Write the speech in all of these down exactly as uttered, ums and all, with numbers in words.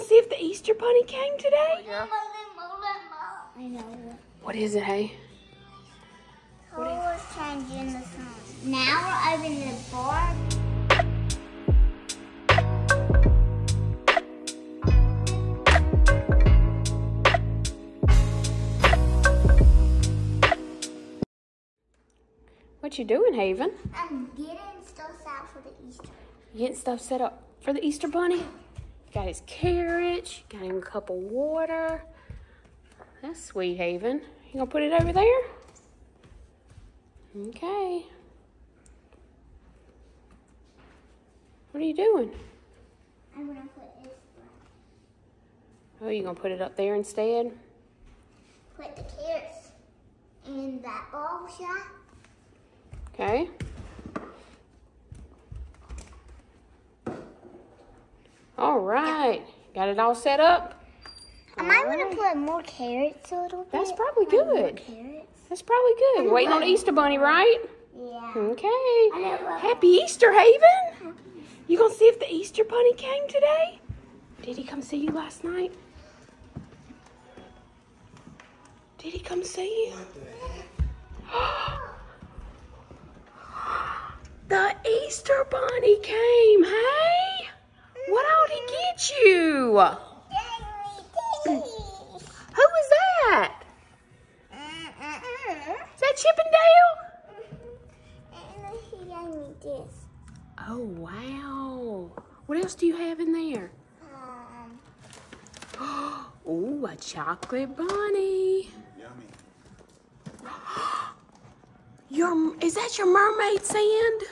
We'll see if the Easter Bunny came today. Yeah. I know. What is it, hey? What is it? I was changing the song. Now we're opening the bar. What you doing, Haven? I'm getting stuff out for the Easter. You getting stuff set up for the Easter Bunny? You got his carriage. You got him a cup of water. That's sweet, Haven. You gonna put it over there? Okay. What are you doing? I'm gonna put this one. Oh, you gonna put it up there instead? Put the carrots in that bowl shot. Okay. All right. Got it all set up? I might right. want to put more carrots a little bit. That's probably good. That's probably good. You're waiting on the Easter Bunny, right? Yeah. Okay. Happy Easter, Haven. You going to see if the Easter Bunny came today? Did he come see you last night? Did he come see you? The Easter Bunny came, hey? What ought he get you? Who was that? Is that Chip and Dale? He gave me this. Oh, wow. What else do you have in there? Um. Oh, a chocolate bunny. Yummy. Your, is that your mermaid sand?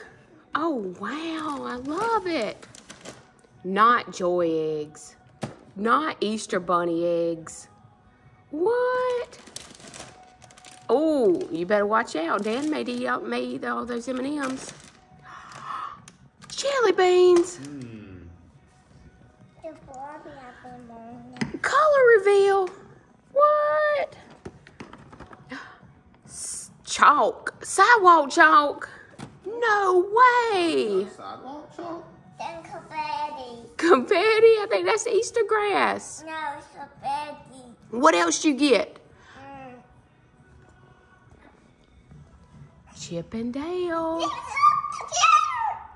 Oh, wow, I love it. Not joy eggs. Not Easter Bunny eggs. What? Oh, you better watch out. Dan made, eat, may eat all those M and M's. Jelly beans. Mm. Color reveal. What? Chalk. Sidewalk chalk. No way. Sidewalk chalk? Then confetti. Confetti? I think that's Easter grass. No, it's confetti. What else you get? Mm. Chip and Dale.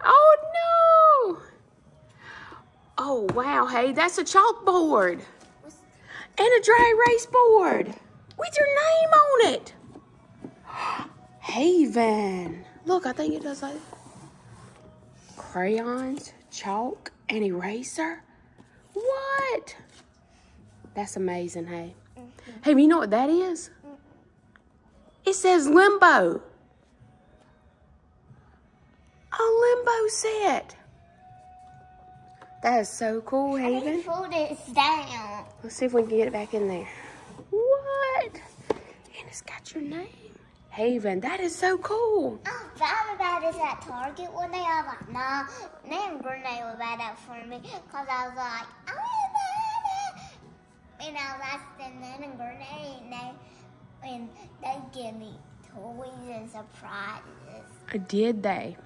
Oh, no. Oh, wow. Hey, that's a chalkboard. And a dry erase board with your name on it. Haven. Look, I think it does like crayons, chalk, and eraser. What? That's amazing, hey. Mm-hmm. Hey, you know what that is? Mm-hmm. It says limbo. A limbo set. That is so cool, Haven. Pull this down. Let's see if we can get it back in there. What? And it's got your name. Haven, that is so cool. I found about this at Target one day. I was like, nah, Nan and Brene will buy that for me. Because I was like, I want to buy it. And I was asking Nan and Brene, and they, and they give me toys and surprises. Did they?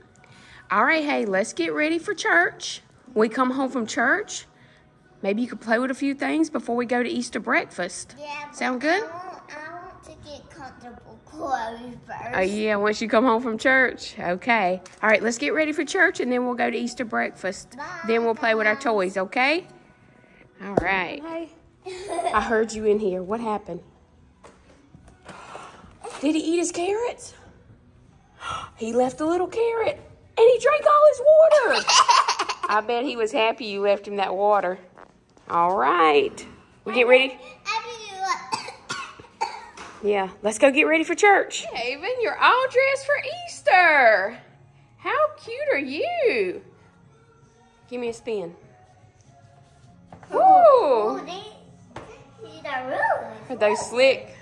All right, hey, let's get ready for church. We come home from church. Maybe you could play with a few things before we go to Easter breakfast. Yeah. Sound good? Get comfortable clothes first. Oh, yeah, once you come home from church. Okay. All right, let's get ready for church, and then we'll go to Easter breakfast. Bye. Then we'll play with our toys, okay? All right. Hey. I heard you in here. What happened? Did he eat his carrots? He left a little carrot, and he drank all his water. I bet he was happy you left him that water. All right. We get ready. Yeah, let's go get ready for church. Haven, you're all dressed for Easter. How cute are you? Give me a spin. Ooh. Ooh, these, these are really are those slick?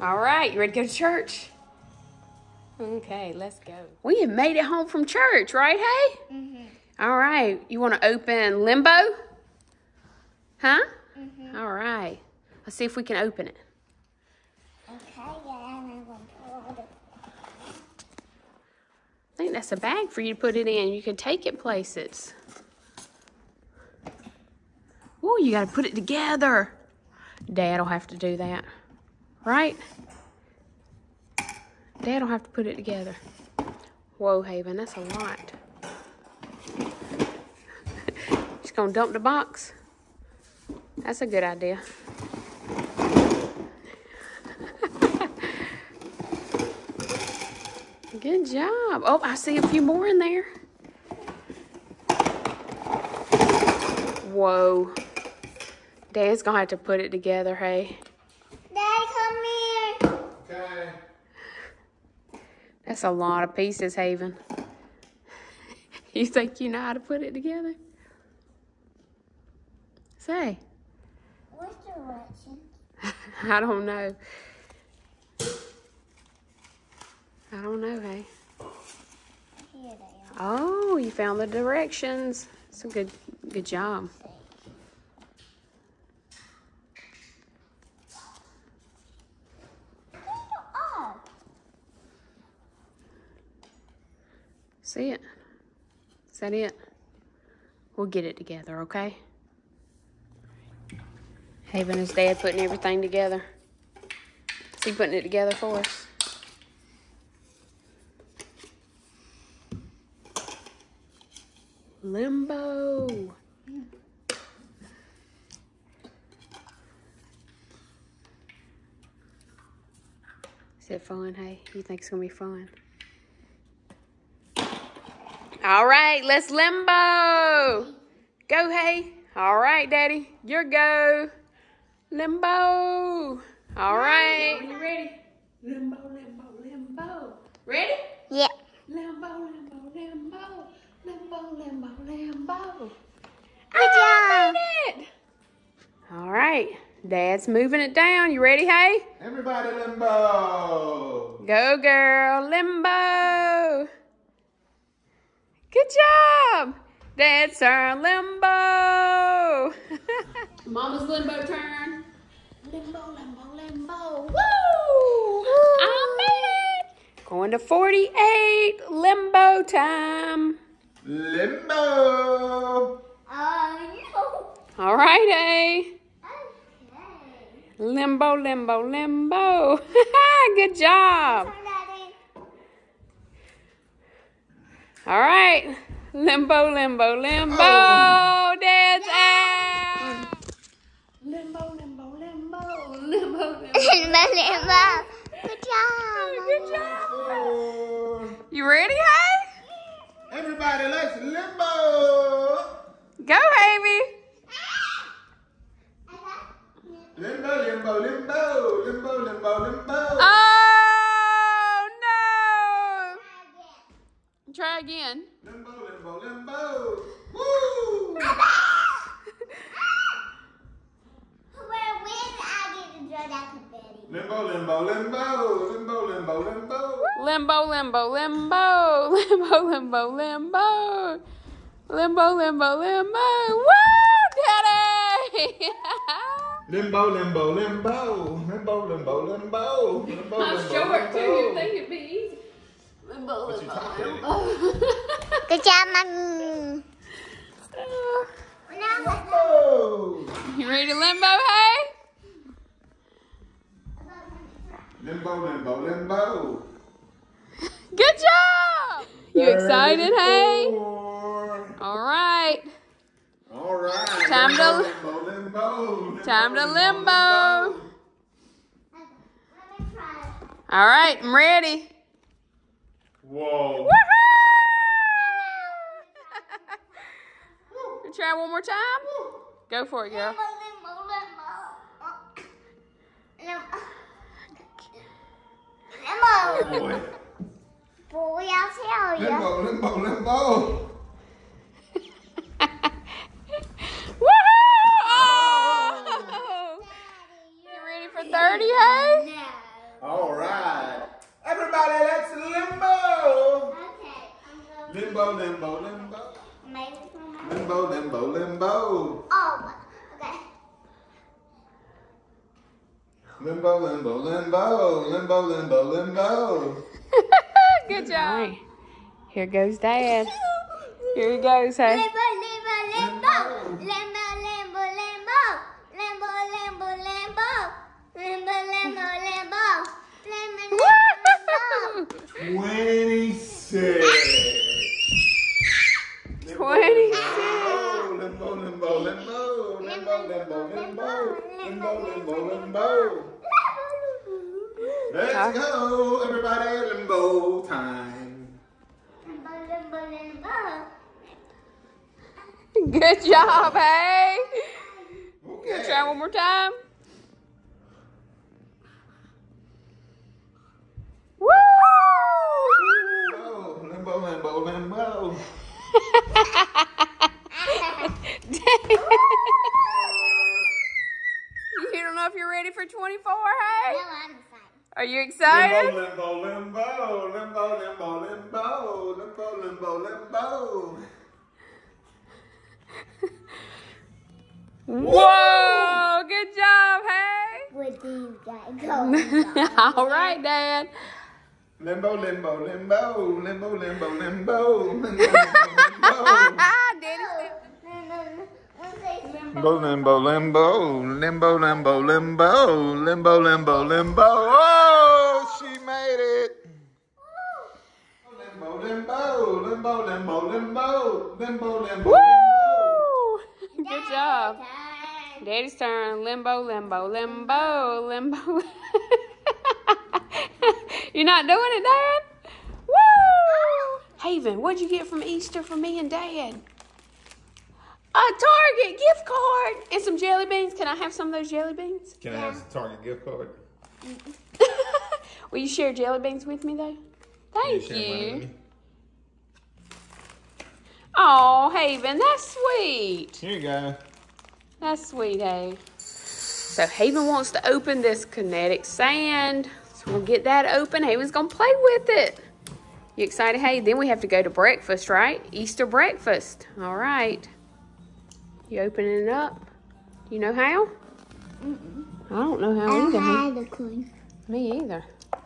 All right, you ready to go to church? Okay, let's go. We have made it home from church, right, hey? Mm-hmm. All right, you want to open limbo? Huh? Mm-hmm. All right, let's see if we can open it. I think that's a bag for you to put it in. You can take it places. Ooh, you gotta put it together. Dad'll have to do that, right? Dad'll have to put it together. Whoa, Haven, that's a lot. Just gonna dump the box. That's a good idea. Good job. Oh, I see a few more in there. Whoa. Dad's gonna have to put it together, hey? Dad, come here. Okay. That's a lot of pieces, Haven. You think you know how to put it together? Say. What's direction? I don't know. I don't know, hey? Here they are. Oh, you found the directions. It's a good, good job. See it? Is that it? We'll get it together, okay? Haven is dad putting everything together. Is he putting it together for us? Limbo. Mm. Is it fun, hey? You think it's gonna be fun? All right, let's limbo. Go, hey. All right, Daddy, your go. Limbo. All right. Are you ready? Limbo, limbo, limbo. Ready? Yeah. Limbo, limbo, limbo. Limbo, limbo, limbo. Good job. It. All right. Dad's moving it down. You ready, hey? Everybody limbo. Go, girl. Limbo. Good job. Dad's turn. Limbo. Mama's limbo turn. Limbo, limbo, limbo. Woo! Woo. I made it. Going to forty-eight. Limbo time. Limbo. Oh, no. All right, eh? Okay. Limbo, limbo, limbo. Good job. All right. Limbo, limbo, limbo. Oh. Dad's yeah. Out. Limbo, limbo, limbo. Limbo, limbo. Limbo, limbo. Good job. Good job. You ready, hey? Everybody, let's limbo. Go, baby. Limbo, limbo, limbo. Limbo, limbo, limbo. Oh. Try again. Limbo, limbo, limbo. Woo! Where when I get to draw that confetti. Limbo, limbo, limbo. Limbo, limbo, limbo. Limbo, limbo, limbo. Limbo, limbo, limbo. Limbo, limbo, limbo. Woo, Daddy! Limbo, limbo, limbo. Limbo, limbo, limbo. Limbo, I'm short too. You think it'd be easy? Limbo, limbo, limbo. Good job, Mommy. Limbo. You ready to limbo, hey? Limbo, limbo, limbo. Good job. You excited, hey? All right. All right. Time limbo, to limbo, limbo, limbo. Time to limbo. All right, I'm ready. Whoa. Woohoo! Try one more time? Go for it, girl. Limbo, limbo, limbo. Boy, I'll tell you. Limbo, limbo, limbo. Woohoo! Oh. You ready for thirty, hey? No. All right. Everybody, let's limbo. Okay, I'm going. Limbo, limbo, limbo. Maybe limbo, limbo, limbo. Oh, okay. Limbo, limbo, limbo. Limbo, limbo, limbo. Good job. Right. Here goes Dad. Here he goes, hey. Limbo, limbo, limbo. Limbo, limbo, limbo. limbo, limbo, limbo, limbo, limbo, limbo. Let's go, everybody, limbo time. Limbo, limbo, limbo. Good job, hey. Okay. Try one more time. Woo! Limbo, limbo, limbo. You don't know if you're ready for twenty-four, hey? No, I'm excited. Are you excited? Limbo, limbo, limbo, limbo, limbo, limbo, limbo, limbo. Whoa! Good job, hey? What do you got going on? All right, Dad. Limbo, limbo, limbo, limbo, limbo, limbo, limbo, limbo. Limbo, limbo, limbo, limbo, limbo, limbo, limbo, limbo, limbo. Oh, she made it. Limbo, limbo, limbo, limbo, limbo, limbo, limbo. Woo! Good job. Daddy's turn. Limbo, limbo, limbo, limbo. You're not doing it, Dad? Woo! Haven, what'd you get from Easter for me and Dad? A Target gift card and some jelly beans. Can I have some of those jelly beans? Can yeah. I have some Target gift card? Will you share jelly beans with me, though? Thank Can you. you. Oh, Haven, that's sweet. Here you go. That's sweet, Haven. So Haven wants to open this Kinetic Sand. So we'll get that open. Haven's gonna play with it. You excited, Haven? Then we have to go to breakfast, right? Easter breakfast. All right. You opening it up? You know how? Mm-mm. I don't know how I either. I don't know how to clean. Me either. I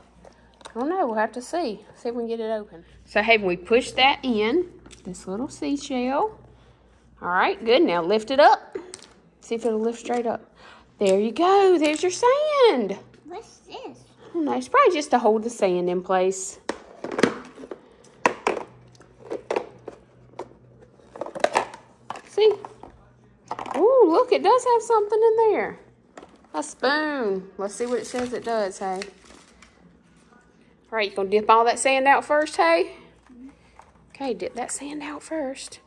don't know. We'll have to see. See if we can get it open. So, hey, we push that in, this little seashell. All right, good. Now lift it up. See if it'll lift straight up. There you go. There's your sand. What's this? I don't know. It's probably just to hold the sand in place. See? Ooh, look, it does have something in there. A spoon. Let's see what it says it does, hey? All right, you gonna dip all that sand out first, hey? Okay, dip that sand out first.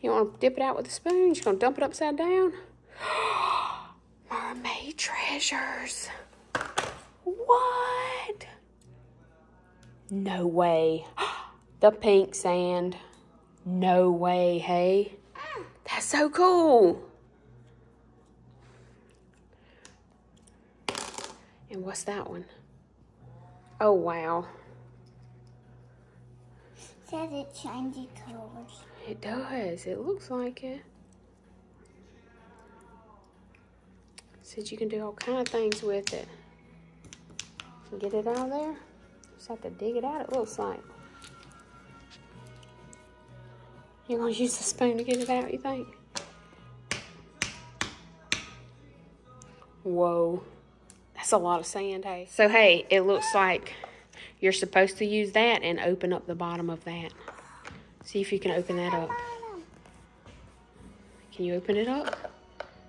You don't wanna dip it out with a spoon, you're gonna dump it upside down. Mermaid treasures. What? No way. The pink sand. No way, hey? That's so cool. And what's that one? Oh, wow. It says it changes colors. It does. It looks like it. It says you can do all kind of things with it. Get it out of there. Just have to dig it out, it looks like. You're going to use the spoon to get it out, you think? Whoa. That's a lot of sand, hey? So, hey, it looks like you're supposed to use that and open up the bottom of that. See if you can open that up. Can you open it up?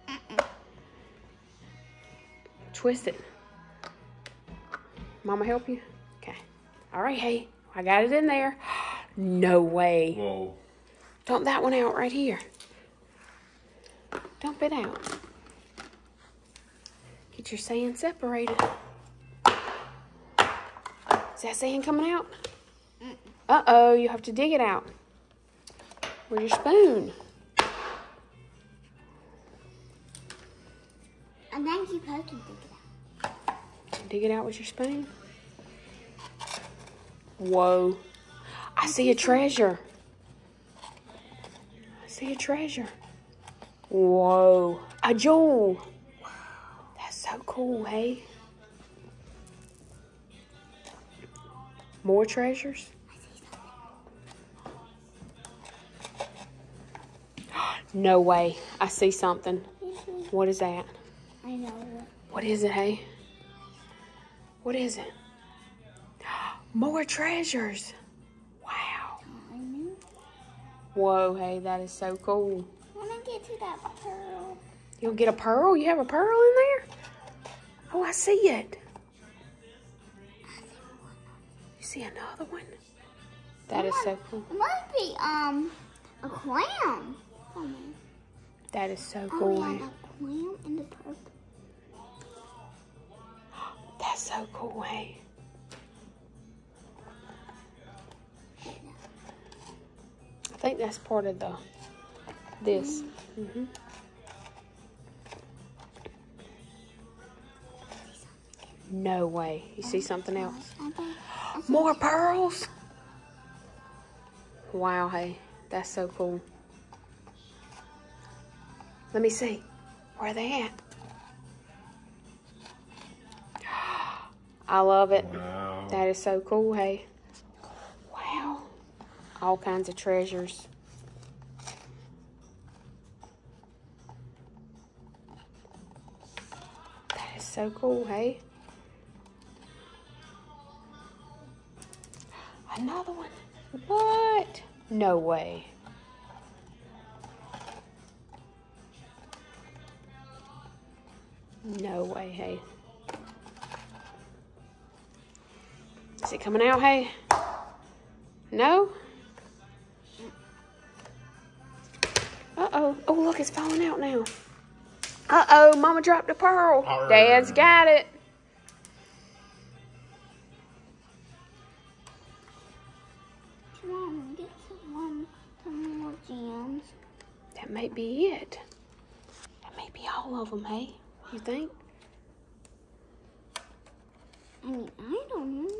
Uh-uh. Twist it. Mama help you? Okay. All right, hey. I got it in there. No way. Whoa. Dump that one out right here. Dump it out. Get your sand separated. Is that sand coming out? Uh-oh, you have to dig it out with your spoon. I think you're supposed to dig it out. Dig it out with your spoon. Whoa. I see a treasure. See a treasure. Whoa, a jewel. Wow. That's so cool, hey? More treasures? No way. I see something. What is that? I know. What is it, hey? What is it? More treasures. Whoa, hey, that is so cool. I want to get to that pearl. You'll get a pearl? You have a pearl in there? Oh, I see it. You see another one? That it is might, so cool. It must be um a clam. Oh, that is so oh, cool. Yeah, a clam and a purple. That's so cool, hey. I think that's part of the this. Mm-hmm. Mm-hmm. No way. You see something else? More pearls? Wow, hey. That's so cool. Let me see. Where are they at? I love it. Wow. That is so cool, hey. Wow. All kinds of treasures. That is so cool, hey. Another one. What? No way. No way, hey. Is it coming out, hey? No? Uh-oh. Oh, look, it's falling out now. Uh-oh, Mama dropped a pearl. Arr. Dad's got it. That may be it. That may be all of them, hey? You think? I mean, I don't know.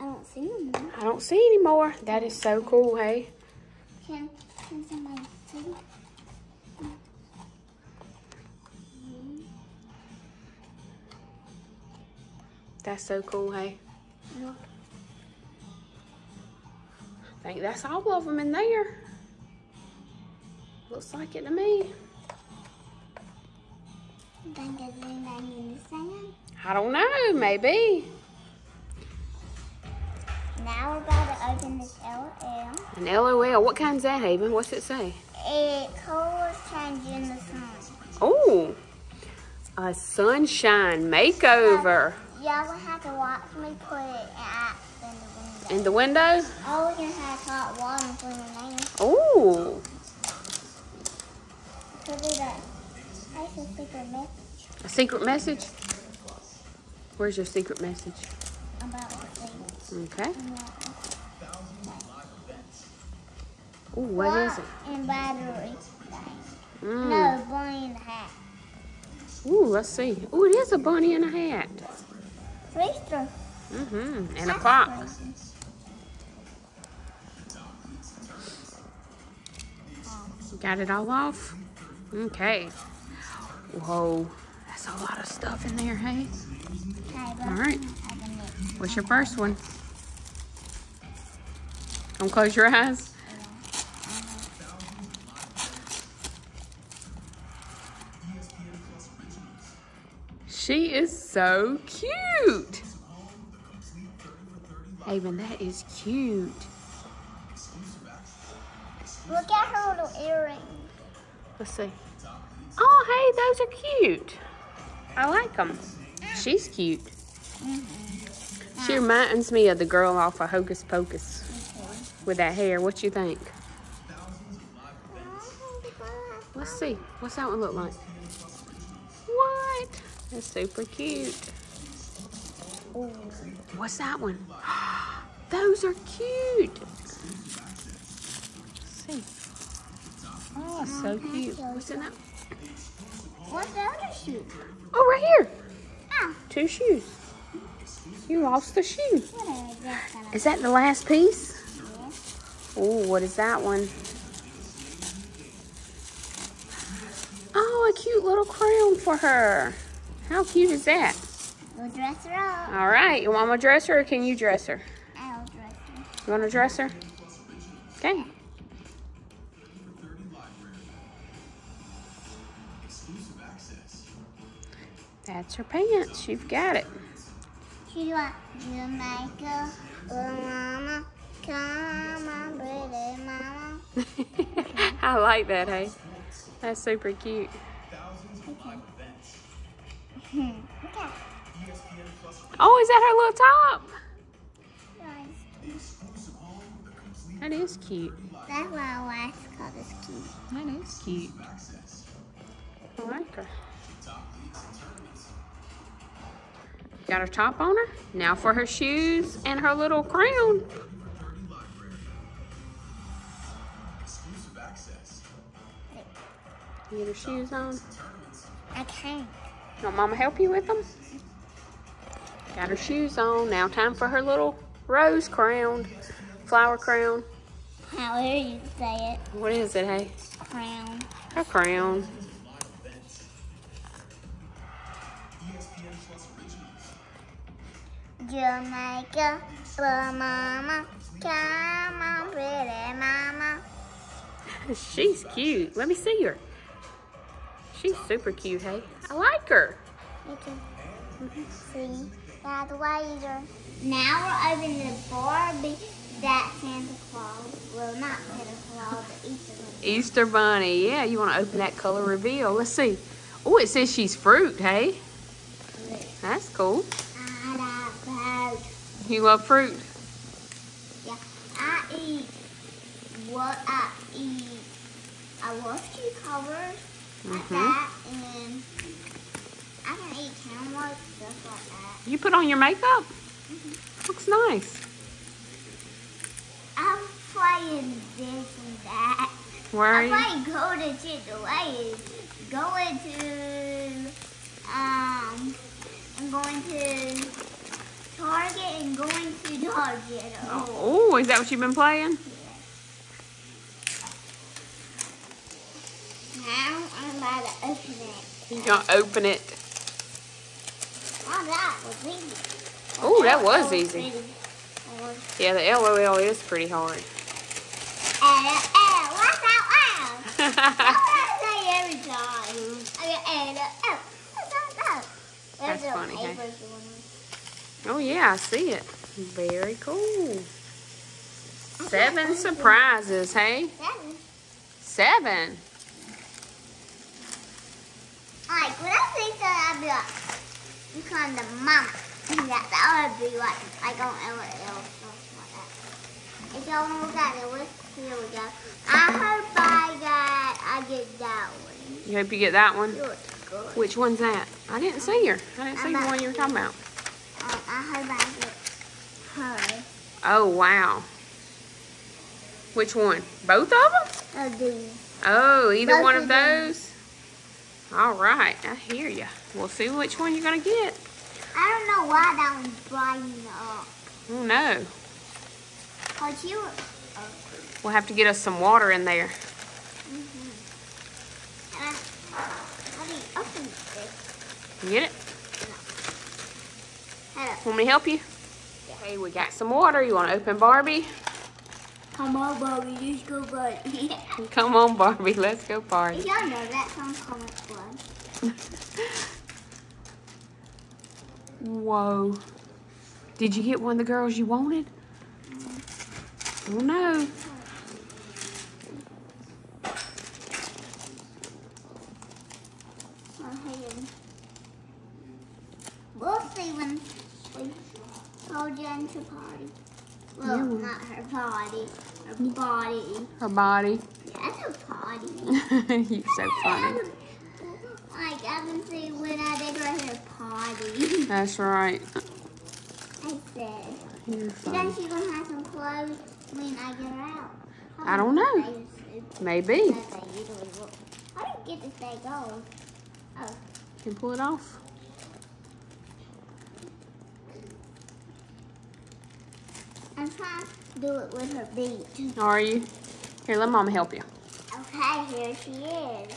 I don't see any more. I don't see any more. That is so cool, hey? Can, can somebody see? That's so cool, hey? Look. I think that's all of them in there. Looks like it to me. You think there's anybody in the sand? I don't know, maybe. Now we're about to open this L O L. An L O L. What kind's that, Haven? What's it say? It colors change in the sun. Oh, a sunshine makeover. So, y'all will have to watch me put it out in the window. In the window? Oh, we're going to have hot water for the name. Oh. Could be that. That's a secret message. A secret message? Where's your secret message? About things. Okay. Oh, what Lock is it? And battery thing. Mm. No, bunny in a hat. Ooh, let's see. Ooh, it is a bunny in a hat. Rooster. Mm-hmm. And a clock. Got it all off? Okay. Whoa. That's a lot of stuff in there, hey? All right. What's your first one? Don't close your eyes. She is so cute. Haven, that is cute. Look at her little earrings. Let's see. Oh, hey, those are cute. I like them. She's cute. Mm-hmm. She reminds me of the girl off of Hocus Pocus mm-hmm. with that hair. What you think? Let's see. What's that one look like? What? That's super cute. Ooh. What's that one? Those are cute. Oh, so cute. What's in that? What's the other shoe? Oh, right here. Ah. Two shoes. You lost the shoe. Is that the last piece? Yeah. Oh, what is that one? Oh, a cute little crown for her. How cute is that? We'll dress her up. All right. You want me to dress her or can you dress her? I'll dress her. You want to dress her? Okay. That's her pants. You've got it. She's like Jamaica, little mama, come on, pretty mama. I like that, hey? That's super cute. Okay. Oh, is that her little top? That is cute. That's why I last called this cute. That is cute. I like her. Got her top on her. Now for her shoes and her little crown. Get her shoes on. I can't. You want Mama help you with them? Got her shoes on. Now time for her little rose crown. Flower crown. How do you say it? What is it, hey? Crown. Her crown. Jamaica, but Mama, come on, pretty Mama. She's cute. Let me see her. She's super cute, hey? I like her. Me too. Mm-hmm. See, that's why you're... Now we're opening the Barbie that Santa Claus, well, not Santa Claus, but Easter Bunny. Easter Bunny, yeah. You want to open that color reveal. Let's see. Oh, it says she's fruit, hey? That's cool. I love fruit. You love fruit? Yeah. I eat what I eat. I love cucumbers. Mm-hmm. Like that, and I can eat camels, stuff like that. You put on your makeup? Mm-hmm. Looks nice. I'm playing this and that. Where are you? I'm playing Golden Chick-fil-A. Going to, um, I'm going to Target and going to Dollar General. Oh, oh, is that what you've been playing? Now I'm about to open it. You're going to open it. Oh, that was easy. Oh, that was easy. Yeah, the LOL is pretty hard. LOL, what's that loud? I say every time. Okay, LOL, what's that loud? That's funny, hey? Oh, yeah, I see it. Very cool. Seven surprises, hey? Seven. Seven. Like, when I see that, I'd be like, you come to Mama. That, that would be like, like on L O L, something like that. If y'all want to look at it, let's, here we go. I hope I got, I get that one. You hope you get that one? Good. Which one's that? I didn't see her. I didn't see the one you were talking about. Um, I hope I get her. Oh, wow. Which one? Both of them? Oh, these. Oh, either Both one of those? Them. All right, I hear you. We'll see which one you're gonna get. I don't know why that one's brightening up. Oh no. Cause you. Oh. We'll have to get us some water in there. Mm-hmm. And I, how do you open this? You get it? No. Hello. Want me to help you? Yeah. Hey, we got some water. You want to open Barbie? Come on, Barbie, let's go party. Come on, Barbie, let's go party. If y'all know that song, comment below. Whoa. Did you get one of the girls you wanted? Mm. Oh, no. We'll see when we go down to party. Well, yeah. Not her body. Her body. Her body. Yeah, that's her body. You're so funny. Like, I can see when I decorate her body. That's right. I said. You think she's going to have some clothes when I get her out? How I don't know. Maybe. Maybe. How do you get this bag off? Oh. You can pull it off. I'm trying to do it with her beak. Are you? Here, let Mama help you. Okay, here she is.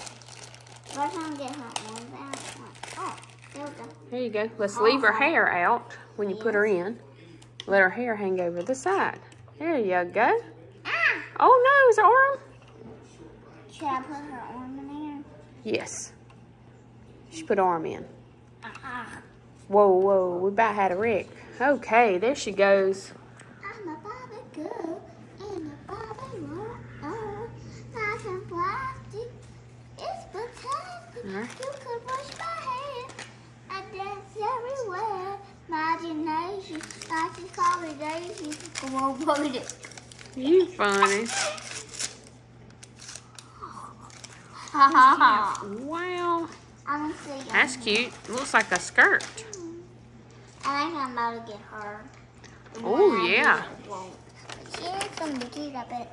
First, I'm going to get her arms out. Oh, there we go. There you go. Let's leave her hair out when you put her in. Let her hair hang over the side. There you go. Ah! Oh, no, is her arm? Should I put her arm in there? Yes. She put her arm in. Uh-uh. Whoa, whoa, we about had a wreck. Okay, there she goes. Good and the Barbie world, I can play Mm-hmm. You could wash my hands. I dance everywhere. Imagination, not just conversation. Come on, put it. You funny. Ha ha ha. Wow. I'm gonna see. That's cute. It looks like a skirt. Mm-hmm. I think I'm about to get her. Oh, yeah. She's going to get up it.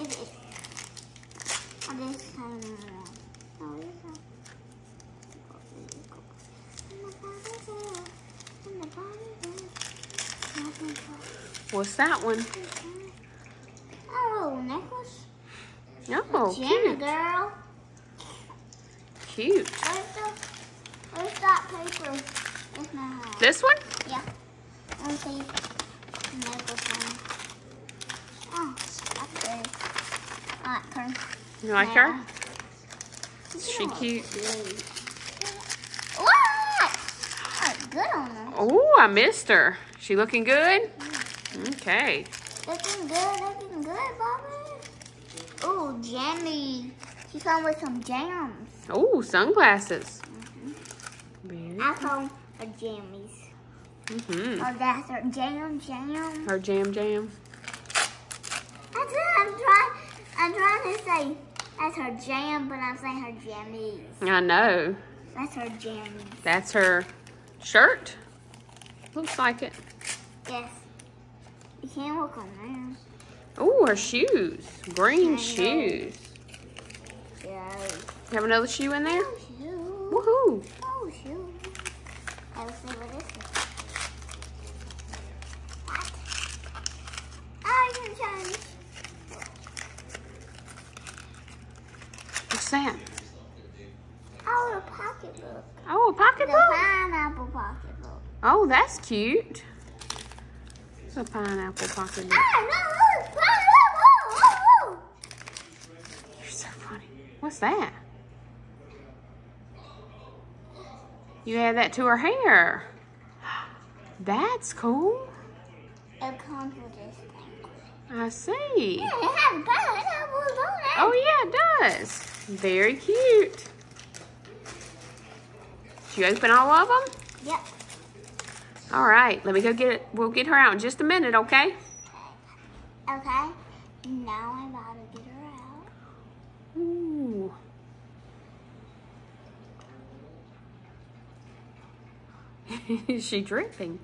It is. I just What's that one? Oh, necklace. No, cute. Girl. Cute. Where's, the, where's that paper? It's not. This one? Yeah. Let me see. Necklace one. Oh, that's good. I like her. You like yeah. her? Is she cute? Oh, I missed her. She looking good? Okay. Looking good, looking good, Barbie. Oh, Jamie. She come with some jams. Oh, sunglasses. Mm-hmm. I call her jammies. Mm-hmm. Oh, that's her jam, jam. Her jam, jam. I'm trying, I'm trying to say that's her jam, but I'm saying her jammies. I know. That's her jammies. That's her shirt. Looks like it. Yes. You can't walk on that. Oh, her shoes. Green shoes. Yeah. You have another shoe in there? Oh, shoe. Woohoo. Oh, shoe. I was thinking about this one. What? I can change. What's that? Oh, a pocketbook. Oh, a pocketbook? The pineapple pocketbook. Oh, that's cute. It's a pineapple pocketbook. Oh, no, look, oh, oh, oh, oh. You're so funny. What's that? You add that to her hair. That's cool. It comes with this thing. I see. Yeah, it has a pineapple on it. Oh, yeah, it does. Very cute. Did you open all of them? Yep. All right, let me go get it. We'll get her out in just a minute, okay? Okay. Now I'm about to get her out. Ooh. Is she dripping?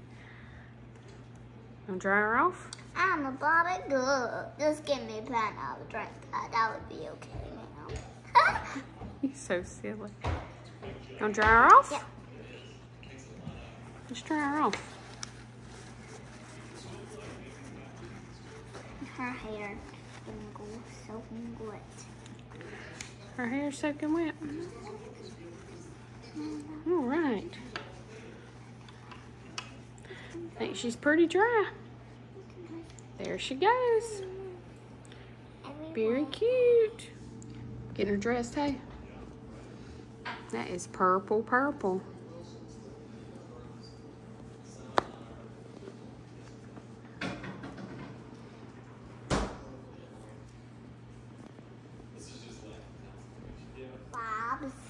Gonna dry her off? I'm a Barbie girl. Just give me a pineapple drink. That would be okay now. You're so silly. Gonna dry her off? Yep. Let's dry her off. Her hair is soaking wet. Her hair is soaking wet. Mm-hmm. All right. I think she's pretty dry. There she goes. Very cute. Getting her dressed, hey? That is purple, purple.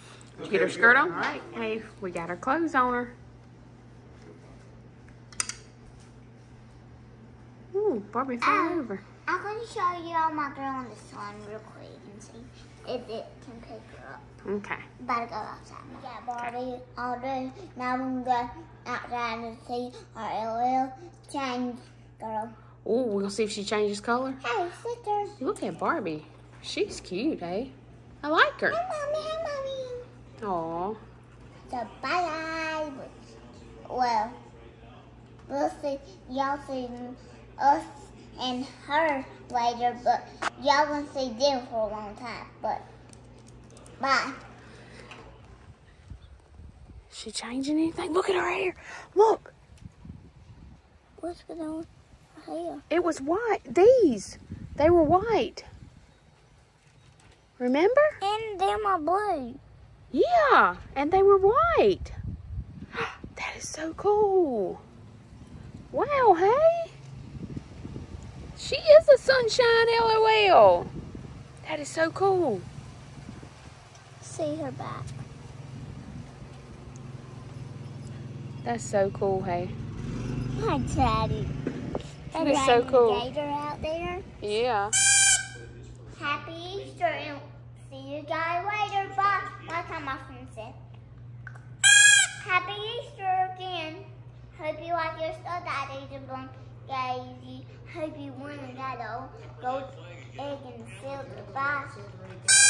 Did you get her skirt on? All right. Hey, we got our clothes on her. Ooh, Barbie fell um, over. I'm going to show you all my girl on this one real quick and see if it can pick her up. Okay. I'm about to go outside. We got Barbie okay. all day. Now we can go outside and see our L O L change girl. Ooh, we're going to see if she changes color. Hey, sisters. Look at Barbie. She's cute, eh? I like her. Hey, Mommy. Hey, Mommy. Aw. So, bye-bye. Well, we'll see. Y'all see us and her later, but y'all won't see them for a long time, but bye. Is she changing anything? Look at her hair. Look. What's going on with her hair? It was white. These. They were white. Remember? And them are blue. Yeah. And they were white. That is so cool. Wow, hey. She is a sunshine L O L. That is so cool. See her back. That's so cool, hey. Hi, Daddy. That is so cool. Gator out there. Yeah. Happy Easter and see you guys later. Bye. That's how my friend said. Happy Easter again. Hope you like your stuff that I did from Daisy. Hope you win and got an old gold egg and filled the basket.